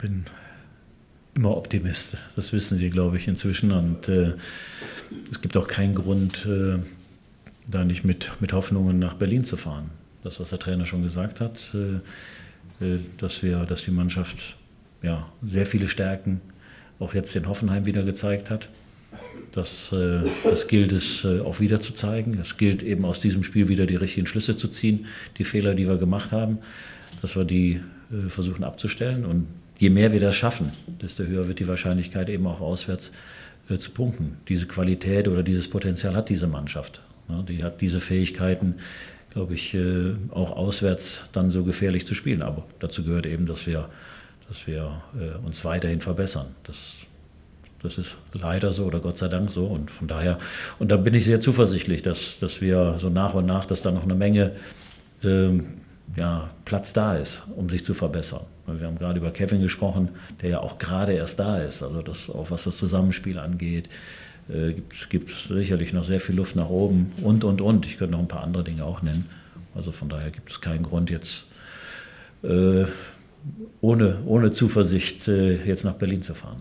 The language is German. bin immer Optimist. Das wissen Sie, glaube ich, inzwischen. Und es gibt auch keinen Grund, da nicht mit Hoffnungen nach Berlin zu fahren. Das, was der Trainer schon gesagt hat, dass die Mannschaft ja, sehr viele Stärken auch jetzt in Hoffenheim wieder gezeigt hat. Das gilt es auch wieder zu zeigen. Es gilt eben aus diesem Spiel wieder die richtigen Schlüsse zu ziehen, die Fehler, die wir gemacht haben, dass wir die versuchen abzustellen. Und je mehr wir das schaffen, desto höher wird die Wahrscheinlichkeit eben auch auswärts zu punkten. Diese Qualität oder dieses Potenzial hat diese Mannschaft. Die hat diese Fähigkeiten, glaube ich, auch auswärts dann so gefährlich zu spielen. Aber dazu gehört eben, dass wir uns weiterhin verbessern. Das ist leider so oder Gott sei Dank so, und von daher, und da bin ich sehr zuversichtlich, dass wir so nach und nach, dass da noch eine Menge Platz da ist, um sich zu verbessern. Wir haben gerade über Kevin gesprochen, der ja auch gerade erst da ist, also auch was das Zusammenspiel angeht, gibt es sicherlich noch sehr viel Luft nach oben und. Ich könnte noch ein paar andere Dinge auch nennen, also von daher gibt es keinen Grund jetzt ohne Zuversicht jetzt nach Berlin zu fahren.